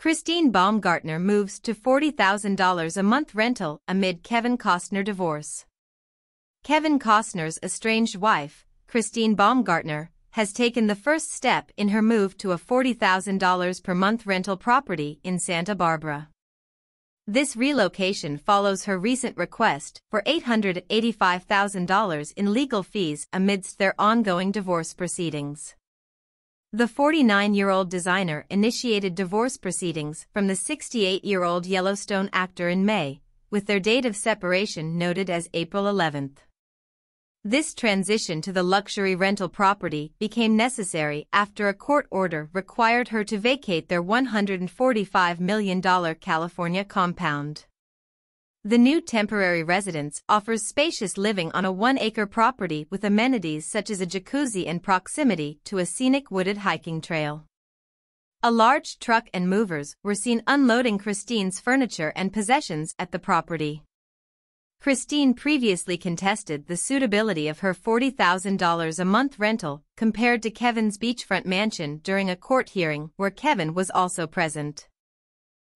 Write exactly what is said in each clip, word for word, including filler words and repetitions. Christine Baumgartner moves to forty thousand dollars a month rental amid Kevin Costner divorce. Kevin Costner's estranged wife, Christine Baumgartner, has taken the first step in her move to a forty thousand dollars per month rental property in Santa Barbara. This relocation follows her recent request for eight hundred eighty-five thousand dollars in legal fees amidst their ongoing divorce proceedings. The forty-nine-year-old designer initiated divorce proceedings from the sixty-eight-year-old Yellowstone actor in May, with their date of separation noted as April eleventh. This transition to the luxury rental property became necessary after a court order required her to vacate their one hundred forty-five million dollars California compound. The new temporary residence offers spacious living on a one-acre property with amenities such as a jacuzzi and proximity to a scenic wooded hiking trail. A large truck and movers were seen unloading Christine's furniture and possessions at the property. Christine previously contested the suitability of her forty thousand dollars a month rental compared to Kevin's beachfront mansion during a court hearing where Kevin was also present.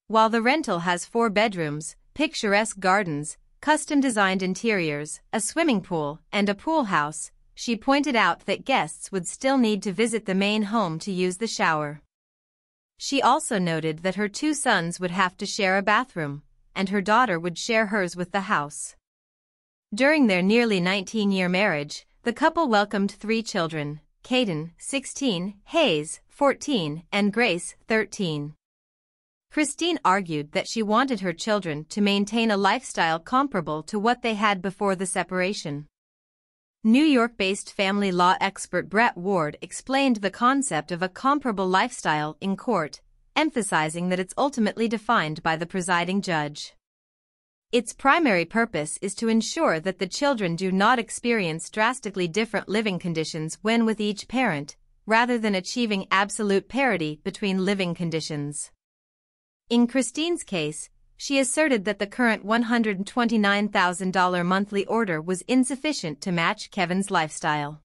While the rental has four bedrooms, picturesque gardens, custom-designed interiors, a swimming pool, and a pool house, she pointed out that guests would still need to visit the main home to use the shower. She also noted that her two sons would have to share a bathroom, and her daughter would share hers with the house. During their nearly nineteen-year marriage, the couple welcomed three children, Caden, sixteen, Hayes, fourteen, and Grace, thirteen. Christine argued that she wanted her children to maintain a lifestyle comparable to what they had before the separation. New York-based family law expert Brett Ward explained the concept of a comparable lifestyle in court, emphasizing that it's ultimately defined by the presiding judge. Its primary purpose is to ensure that the children do not experience drastically different living conditions when with each parent, rather than achieving absolute parity between living conditions. In Christine's case, she asserted that the current one hundred twenty-nine thousand dollars monthly order was insufficient to match Kevin's lifestyle.